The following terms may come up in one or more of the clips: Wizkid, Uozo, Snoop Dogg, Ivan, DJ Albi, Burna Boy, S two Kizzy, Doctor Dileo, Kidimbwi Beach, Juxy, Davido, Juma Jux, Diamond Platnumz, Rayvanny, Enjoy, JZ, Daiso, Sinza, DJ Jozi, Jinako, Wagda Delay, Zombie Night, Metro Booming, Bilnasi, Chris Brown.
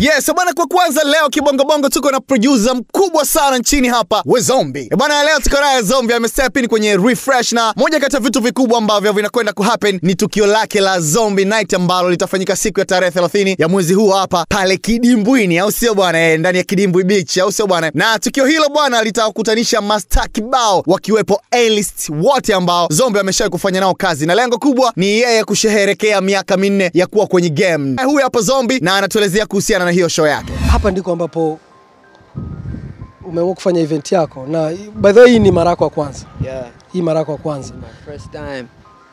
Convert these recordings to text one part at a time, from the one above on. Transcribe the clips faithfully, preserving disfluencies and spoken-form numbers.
Yes, bwana, kwa kwanza leo kibongo bongo tuko na producer mkubwa sana nchini hapa, we Zombie. Bwana, leo tuko naye Zombie amestep in kwenye refresh, na moja kati ya vitu vikubwa ambavyo vinakwenda kuhappen ni tukio lake la Zombie Night ambalo litafanyika siku ya tarehe thelathini ya mwezi huu hapa pale Kidimbwini, au sio bwana, ndani ya Kidimbwi Beach, au sio bwana. Na tukio hilo bwana litakutanisha mastaa kibao wakiwepo A-list wote ambao Zombie ameshawahi kufanya nao kazi, na lengo kubwa ni yeye kusherehekea miaka minne ya kuwa kwenye game. Hai, huyu hapa Zombie na anatuelezea kuhusiana na hiyo show yake. Hapa ndiko ambapo umeamua kufanya event yako, na by the way hii ni mara yako ya kwanza. Yeah. Hii mara yako ya kwanza. My first time.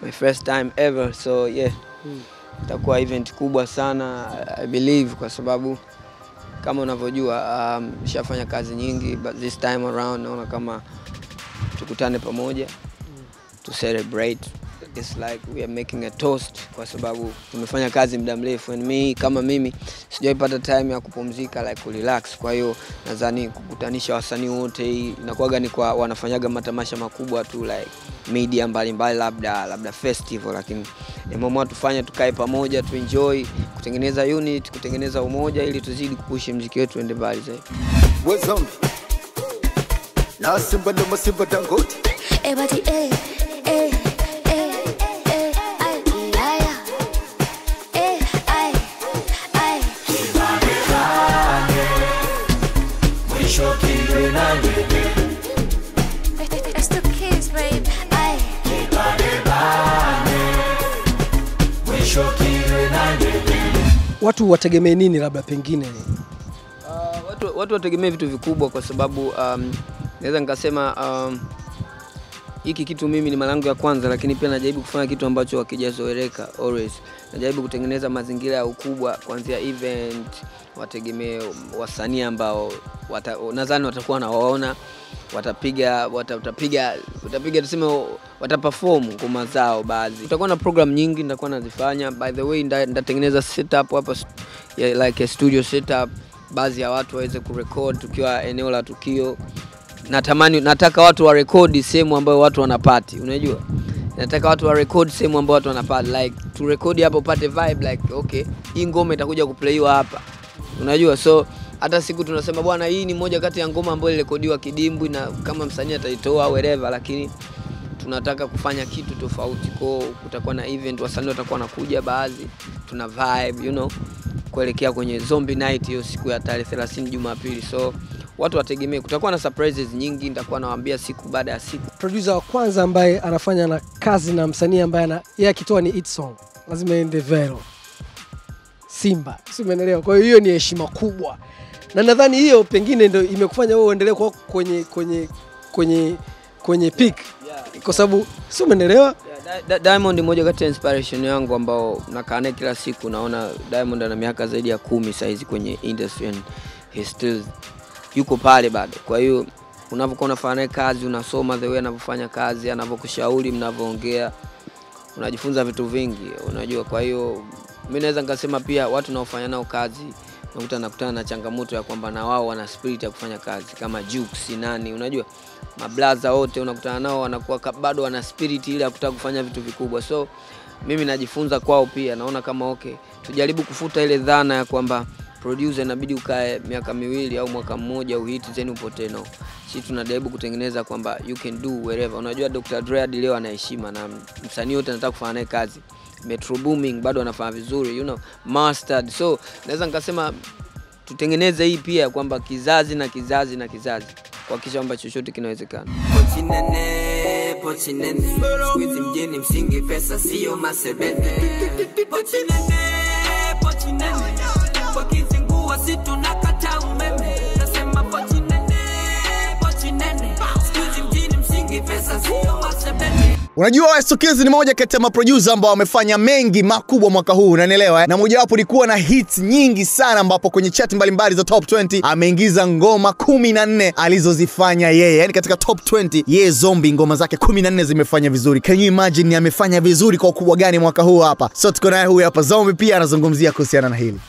My first time ever. So yeah. Hmm. Itakuwa event kubwa sana I believe, kwa sababu kama unavyojua um, nishafanya kazi nyingi, but this time around naona kama tukutane pamoja to celebrate. It's like we are making a toast kwa sababu tumefanya kazi muda mrefu, and me kama mimi sijaipata time ya kupumzika like relax. Kwa hiyo nadhani kukutanisha wasanii wote inakuwa ni kwa wanafanyaga matamasha makubwa tu like media mbalimbali, labda labda festival, lakini ni mmoja tufanye tukae pamoja tu enjoy, kutengeneza unit, kutengeneza umoja ili tuzidi kupush muziki wetu ende mbali zaidi. Welcome. Na simba ndo msimba dangote. Everybody eh eh S two Kizzy, babe. Ay. Watu wategemee nini labda pengine? Uh, watu watu wategemee vitu vikubwa kwa sababu um, naweza nikasema um, hiki kitu mimi ni malango ya kwanza, lakini pia najaribu kufanya kitu ambacho hakijazoeleka always. Najaribu kutengeneza mazingira ya ukubwa kuanzia event, wategemee wasanii ambao wata, nadhani watakuwa na waona, watapiga watapiga watapiga tuseme wataperform ngoma zao baadhi. Tutakuwa na program nyingi nitakuwa nazifanya. By the way nitatengeneza setup hapa like a studio setup, baadhi ya watu waweze kurecord tukiwa eneo la tukio. Natamani nataka watu wa record sehemu ambayo watu wanapati, unajua? Nataka watu wa record sehemu ambayo watu wanapati like to record hapo pate vibe like okay, hii ngoma itakuja kuplaywa hapa. Unajua, so hata siku tunasema bwana hii ni moja kati ya ngoma ambayo ilikodiwa Kidimbwi, na kama msanii ataitoa wherever, lakini tunataka kufanya kitu tofauti. Kwa kutakuwa na event, wasanii watakuwa nakuja baadhi, tuna vibe, you know, kuelekea kwenye Zombie Night hiyo siku ya tarehe thelathini Jumapili. So watu wategemee kutakuwa na surprises nyingi, nitakuwa nawaambia siku baada ya siku. Producer wa kwanza ambaye anafanya na kazi na msanii ambaye na yeye akitoa ni hit song lazima ende viral. Simba, simenelewa. Kwa hiyo hiyo ni heshima kubwa. Na nadhani hiyo pengine ndio imekufanya wewe uendelee kwa kwenye kwenye kwenye kwenye peak. Kwa sababu simenelewa. Diamond ni moja kati ya inspiration yangu ambao nakaa naye kila siku. Naona Diamond ana miaka zaidi ya kumi sasa hizi kwenye industry, and he still yuko pale bado. Kwa hiyo unapokuwa unafanya kazi, unasoma the way anavyofanya kazi, anavyokushauri, mnavyoongea, unajifunza vitu vingi, unajua. Kwa hiyo mimi naweza nikasema pia watu naofanya nao kazi nakuta nakutana na changamoto ya kwamba na wao wana spirit ya kufanya kazi kama Juxy nani, unajua, mablaza wote unakutana nao wanakuwa bado wana spirit ile ya kutaka kufanya vitu vikubwa. So mimi najifunza kwao pia, naona kama okay tujaribu kufuta ile dhana ya kwamba producer inabidi ukae miaka miwili au mwaka mmoja uhiti then upotee. No, sisi tunadaibu kutengeneza kwamba you can do wherever. Unajua Doctor Dileo leo anaheshima na msanii yote anataka kufanya naye kazi. Metro Booming bado anafanya vizuri, you know, mastered. So naweza nikasema tutengeneze hii pia kwamba kizazi na kizazi na kizazi kwa kisha kwamba chochote kinawezekana. Pochinene pochinene squeeze mjini msingi pesa sio masebene. Pochinene pochinene kwa kizingua si tunakata umeme. Nasema pochinene pochinene squeeze mjini msingi pesa sio masebene. Unajua S two Kizzy ni moja kati ya maproducer ambao wamefanya mengi makubwa mwaka huu, unanielewa eh? Na moja wapo ilikuwa na hits nyingi sana ambapo kwenye chart mbalimbali za top ishirini ameingiza ngoma kumi na nne alizozifanya yeye. Yaani katika top ishirini yeye Zombie ngoma zake kumi na nne zimefanya vizuri. Can you imagine amefanya vizuri kwa ukubwa gani mwaka huu hapa? So tuko naye huyu hapa Zombie pia anazungumzia kuhusiana na hili.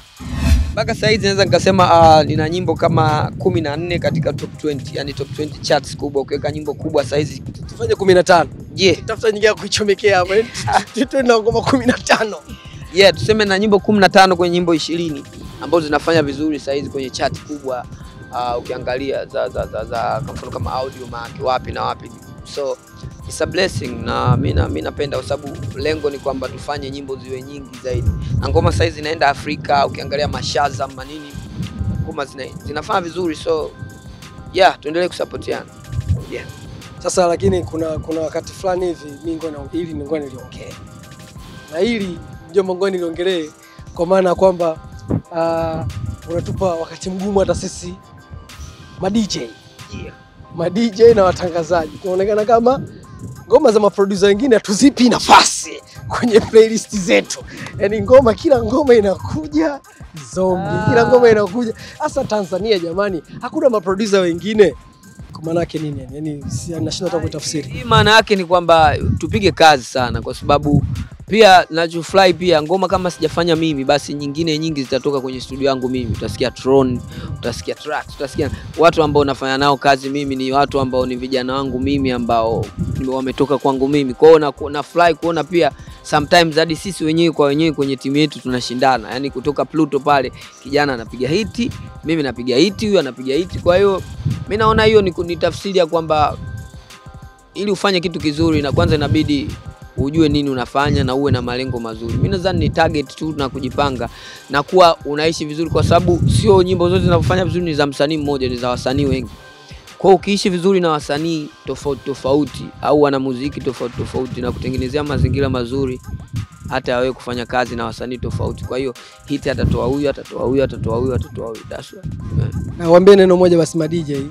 Mpaka sasa hivi naweza nikasema uh, nina nyimbo kama kumi na nne katika top ishirini, yani top ishirini charts kubwa. Ukiweka nyimbo kubwa sasa hizi tufanye kumi na tano. Je, yeah. Tafuta nyingine ya kuichomekea hapo. Tuna ngoma kumi na tano. Yeah, tuseme na nyimbo kumi na tano kwenye nyimbo ishirini. ambazo zinafanya vizuri sasa hizi kwenye chart kubwa, uh, ukiangalia za za za, za kwa mfano kama audio maki wapi na wapi. So it's a blessing na mimi na mimi napenda kwa sababu lengo ni kwamba tufanye nyimbo ziwe nyingi zaidi. Na ngoma sasa hizi zinaenda Afrika, ukiangalia mashaza na nini ngoma zina, zinafanya vizuri. So yeah, tuendelee kusupportiana. Yeah. Sasa lakini kuna kuna wakati fulani hivi mimi ngoni hili ngoni niliongea. Na hili ndio ngoni niliongelee kwa maana kwamba uh, unatupa wakati mgumu hata sisi ma D J. Yeah. Ma D J na watangazaji. Kuonekana kama ngoma za maproducer wengine hatuzipi nafasi kwenye playlist zetu. Yaani ngoma kila ngoma inakuja zombie. Ah. Kila ngoma inakuja. Hasa Tanzania jamani, hakuna maproducer wengine. Maana yake nini yani? Yaani nashinda hata kutafsiri. Maana yake ni kwamba tupige kazi sana kwa sababu pia najufly pia ngoma kama sijafanya mimi basi nyingine nyingi zitatoka kwenye studio yangu mimi. Utasikia drone, utasikia tracks, utasikia watu ambao nafanya nao kazi mimi ni watu ambao ni vijana wangu mimi ambao wametoka kwangu mimi. Kwa hiyo na, na fly kuona pia sometimes hadi sisi wenyewe kwa wenyewe kwenye timu yetu tunashindana. Yaani kutoka Pluto pale kijana anapiga hiti, mimi napiga hiti, huyu anapiga hiti. Kwa hiyo mimi naona hiyo ni, ni tafsiri ya kwamba ili ufanye kitu kizuri na kwanza inabidi ujue nini unafanya na uwe na malengo mazuri. Mimi nadhani ni target tu na kujipanga na kuwa unaishi vizuri kwa sababu sio nyimbo zote zinazofanya vizuri ni za msanii mmoja, ni za wasanii wengi. Kwa hiyo ukiishi vizuri na wasanii tofauti tofauti au wana muziki tofauti tofauti na kutengenezea mazingira mazuri hata wewe kufanya kazi na wasanii tofauti. Kwa hiyo hiti atatoa huyu, atatoa huyu, atatoa huyu, atatoa huyu. That's right. Na waambie neno moja basi ma D J.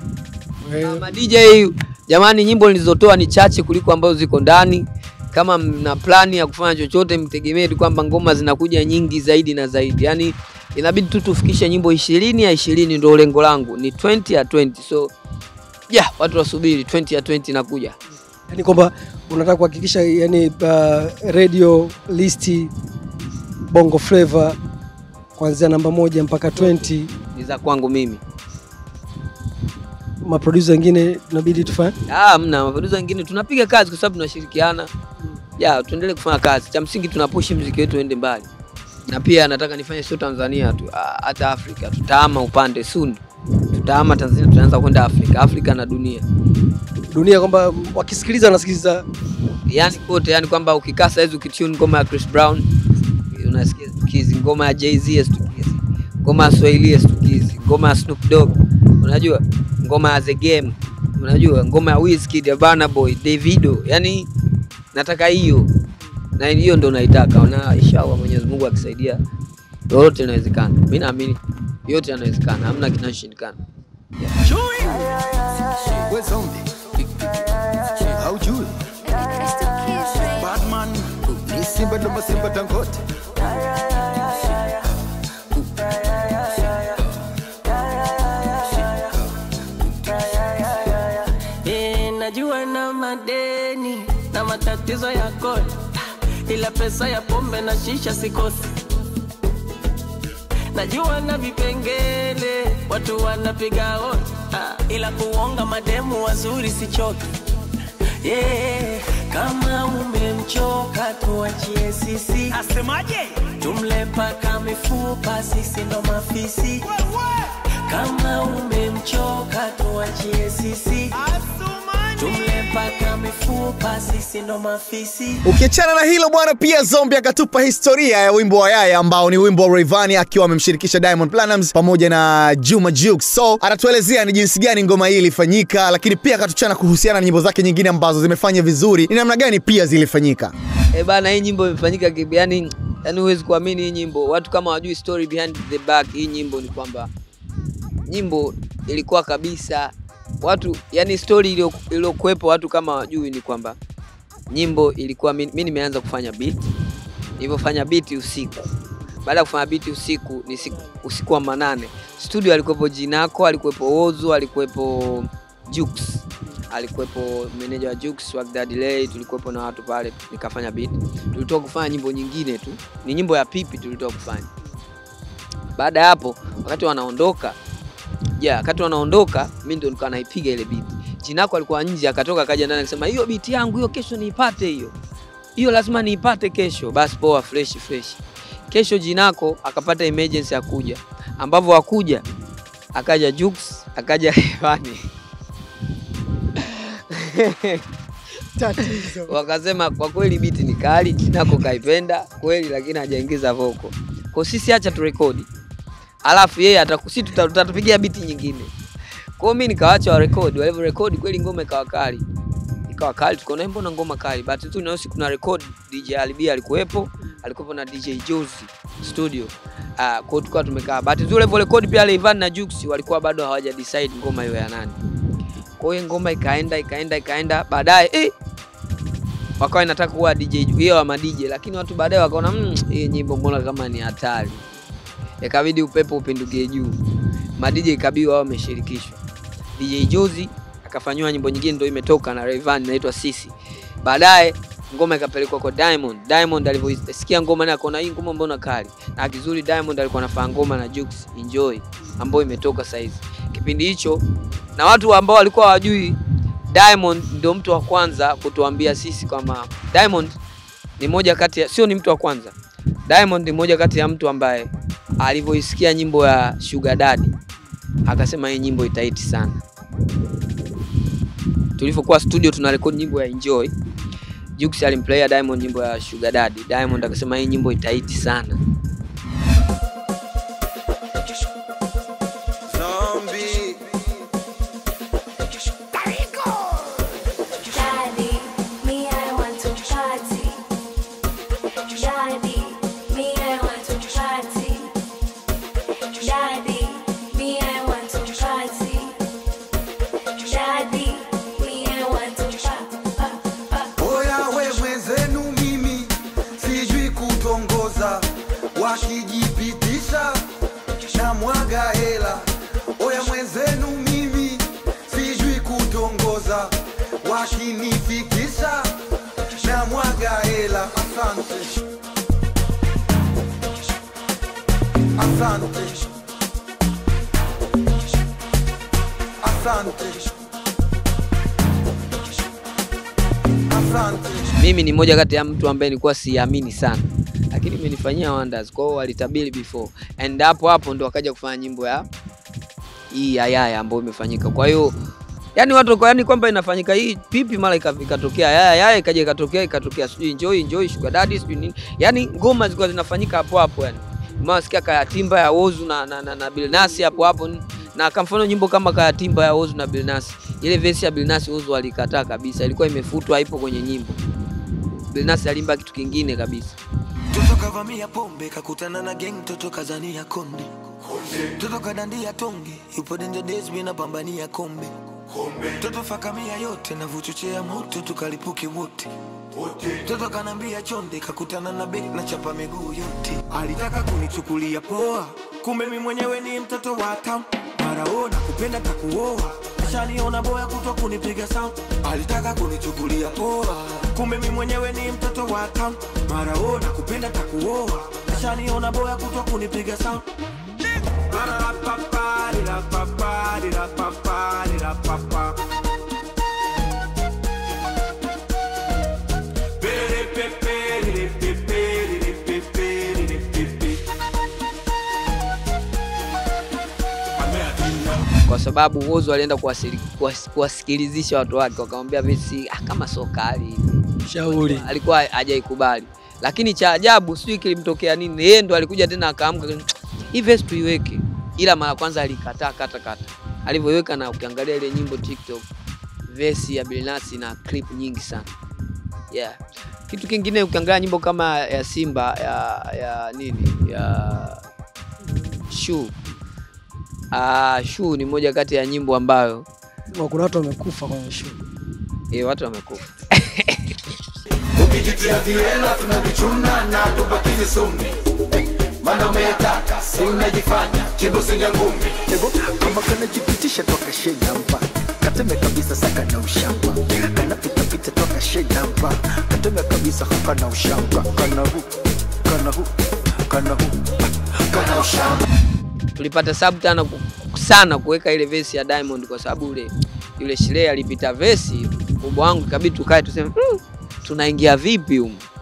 Ma D J jamani, nyimbo nilizotoa ni chache kuliko ambazo ziko ndani. Kama mna plani ya kufanya chochote mtegemee kwamba ngoma zinakuja nyingi zaidi na zaidi. Yaani inabidi tu tufikishe nyimbo ishirini ya ishirini ndio lengo langu. Ni ishirini ya ishirini. So yeah, watu wasubiri ishirini ya ishirini inakuja. Yaani kwamba unataka kuhakikisha yani uh, radio listi Bongo Flavor kuanzia namba moja mpaka ishirini ni za kwangu mimi. Ma producer wengine tunabidi tufanye? Ah, mna ma producer wengine tunapiga kazi kwa sababu tunashirikiana. Yeah, tuendelee kufanya kazi. Cha msingi tunapush muziki wetu uende mbali. Na pia nataka nifanye sio Tanzania tu, hata Afrika. Tutaama upande soon. Tutaama Tanzania, tunaanza kwenda Afrika, Afrika na dunia. Dunia kwamba wakisikiliza wanasikiliza yani kote, yani kwamba ukikaa saa hizo ukitune ngoma ya Chris Brown, unasikia S two Kizzy, ngoma ya J Z S two Kizzy, ngoma ya Swahili S two Kizzy, ngoma ya Snoop Dogg, unajua ngoma ya The Game, unajua ngoma ya Wizkid, ya Burna Boy, Davido. Yani nataka hiyo. Na hiyo ndo naitaka. Na inshallah Mwenyezi Mungu akisaidia yote inawezekana. Mimi naamini yote yanawezekana. Hamna kinachishindikana. We're zombie. How do you? Batman. Simba ndo simba tangote. Tatizo ya kodi, ila pesa ya pombe na shisha sikosi. Najua na vipengele, watu wanapiga on, ila kuonga mademu wazuri sichoki. Yeah, kama umemchoka tuachie sisi. Asemaje? Tumlepa kamifupa sisi ndo mafisi. Kama umemchoka tuachie sisi. Ukiachana na hilo bwana, pia Zombie akatupa historia ya wimbo wa Yaya ambao ni wimbo wa Rayvanny akiwa amemshirikisha Diamond Platnumz pamoja na Juma Jux. So atatuelezea ni jinsi gani ngoma hii ilifanyika, lakini pia akatuchana kuhusiana na nyimbo zake nyingine ambazo zimefanya vizuri ni namna gani pia zilifanyika. Eh bana, hii nyimbo imefanyika kipi yani yani huwezi kuamini hii nyimbo. Watu kama wajui story behind the back, hii nyimbo ni kwamba nyimbo ilikuwa kabisa watu yani story iliyokuepo watu kama wajui ni kwamba nyimbo ilikuwa mimi nimeanza kufanya beat. Nilipofanya beat usiku. Baada ya kufanya beat usiku ni siku, usiku wa manane. Studio alikuwepo Jinako, alikuwepo Uozo, alikuwepo Jux, alikuwepo manager wa Jux, Wagda Delay, tulikuwepo na watu pale nikafanya beat. Tulitoka kufanya nyimbo nyingine tu. Ni nyimbo ya pipi tulitoka kufanya. Baada ya hapo wakati wanaondoka yeah, wakati wanaondoka mimi ndo nikawa naipiga ile beat. Jinako alikuwa nje akatoka akaja ndani akasema hiyo beat yangu hiyo kesho niipate hiyo. Hiyo lazima niipate kesho. Basi poa fresh fresh. Kesho Jinako akapata emergency ya kuja, ambapo wakuja akaja Jux, akaja Rayvanny. Tatizo. Wakasema kwa kweli biti ni kali, Jinako kaipenda kweli, lakini hajaingiza voko. Kwa sisi acha turekodi. Alafu yeye atakusi tutatupigia biti nyingine. Kwa mimi nikawaacha wa record, wale record kweli ngoma ikawa kali. Ikawa kali, tukaona mbona ngoma kali. But tu naosi kuna record D J Albi alikuwepo, alikuwepo na D J Jozi studio. Ah, uh, kwa tukao tumekaa. But tu level record pia Ivan na Juxy walikuwa bado hawaja decide ngoma hiyo ya nani. Kwa hiyo ngoma ikaenda ikaenda ikaenda baadaye eh wakawa inataka kuwa D J hiyo ama D J, lakini watu baadaye wakaona mmm hii nyimbo mbona kama ni hatari. Ikabidi upepo upindukie juu. Ma D J Kabii wao wameshirikishwa. D J Jozi akafanywa nyimbo nyingine ndio imetoka na Rayvanny inaitwa Sisi. Baadaye ngoma ikapelekwa kwa Diamond. Diamond alivyosikia ngoma na akaona hii ngoma mbona kali. Na kizuri Diamond alikuwa anafanya ngoma na Jux Enjoy ambayo imetoka saizi. Kipindi hicho na watu ambao walikuwa hawajui, Diamond ndio mtu wa kwanza kutuambia sisi kama Diamond ni moja kati ya sio ni mtu wa kwanza. Diamond ni moja kati ya mtu ambaye alipoisikia nyimbo ya Sugar Daddy akasema hii nyimbo itaiti sana. Tulipokuwa studio tunarekodi nyimbo ya Enjoy, Jux alimplaya Diamond nyimbo ya Sugar Daddy. Diamond akasema hii nyimbo itaiti sana. Mimi ni moja kati ya mtu ambaye nilikuwa siamini sana, lakini imenifanyia wonders. Kwa hiyo walitabiri before and hapo hapo ndo akaja kufanya nyimbo ya hii yaya ambayo imefanyika. Kwa hiyo yani watu kwa yani kwamba inafanyika hii pipi mara ikatokea yaya yaya ikaje ikatokea ikatokea sijui Enjoy Enjoy Sugar Daddy sijui nini. Yani ngoma zilikuwa zinafanyika hapo hapo yani. Masikia kaya timba ya Uozo na na na, na Bilnasi hapo hapo, na kwa mfano nyimbo kama kaya timba ya Uozo na Bilnasi, ile verse ya Bilnasi Uozo alikataa kabisa, ilikuwa imefutwa, haipo kwenye nyimbo. Bilnasi alimba kitu kingine kabisa. Toto kavamia pombe kakutana na gang, toto kazania konde. Toto kadandia tonge yupo danger days bina pambania kombe. Toto fakamia yote na vuchochea moto tukalipuke wote. Toto kanambia chonde kakutana na bek na chapa miguu yote. Alitaka kunichukulia poa, kumbe mimi mwenyewe ni mtoto wa tam. Maraona kupenda takuoa, ashaniona boya kuto kunipiga sound. Alitaka kunichukulia poa, kumbe mimi mwenyewe ni mtoto wa tam. Maraona kupenda takuoa, ashaniona boya kuto kunipiga sound. Para papa, la papa, la papa, la papa. Kwa sababu Uozo alienda kuwasikilizisha watu wake, wakamwambia mimi kama sokali shauri alikuwa hajaikubali, lakini cha ajabu sio kilimtokea nini, yeye ndo alikuja tena akaamka hii verse tuiweke, ila mara kwanza alikataa kata kata. Alivyoiweka na ukiangalia ile nyimbo TikTok verse ya Bilnasi na clip nyingi sana. Yeah. Kitu kingine ukiangalia nyimbo kama ya Simba ya ya nini ya Shoe. Ah, Shoe ni moja kati ya nyimbo ambayo kuna watu wamekufa kwa Shoe. Eh, watu wamekufa. Ukijitia viela tunavichuna na tubakize sumu. Manda umetaka, unajifanya, chibu sinja ngumi. Chibu, kama kana jipitisha toka shedamba, kateme kabisa saka na ushamba. Kana pita pita toka shedamba, kateme kabisa haka na ushamba. Kana hu, kana hu, kana hu, kana ushamba. Tulipata sabu tana sana kuweka ile vesi ya Diamond kwa sabu ule yule shile alipita vesi. Kubwa wangu kabidi tukae tuseme, hmm, tunaingia vipi umu.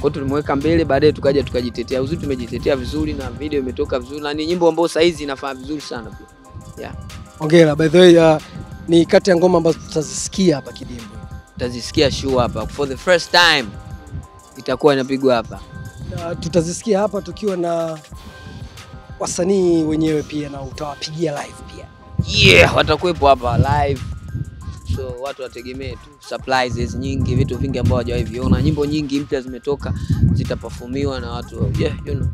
Kwa tulimweka mbele, baadaye tukaja tukajitetea. Uzuri tumejitetea vizuri na video imetoka vizuri. Na ni nyimbo ambayo saizi inafaa vizuri sana pia. Yeah. Hongera. By the way, uh, ni kati ya ngoma ambazo tutazisikia hapa Kidimbo. Tutazisikia show hapa for the first time. Itakuwa inapigwa hapa. Na tutazisikia hapa tukiwa na wasanii wenyewe pia na utawapigia live pia. Yeah, watakuepo hapa live. So watu wategemee tu surprises nyingi, vitu vingi ambao hawajawahi viona, nyimbo nyingi mpya zimetoka zitaperformiwa na watu. Yeah, you know.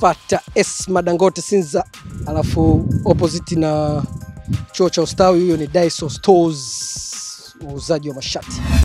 Fata S Madangote Sinza, alafu opposite na Chuo cha Ustawi, huyo ni Daiso Stores, uuzaji wa mashati.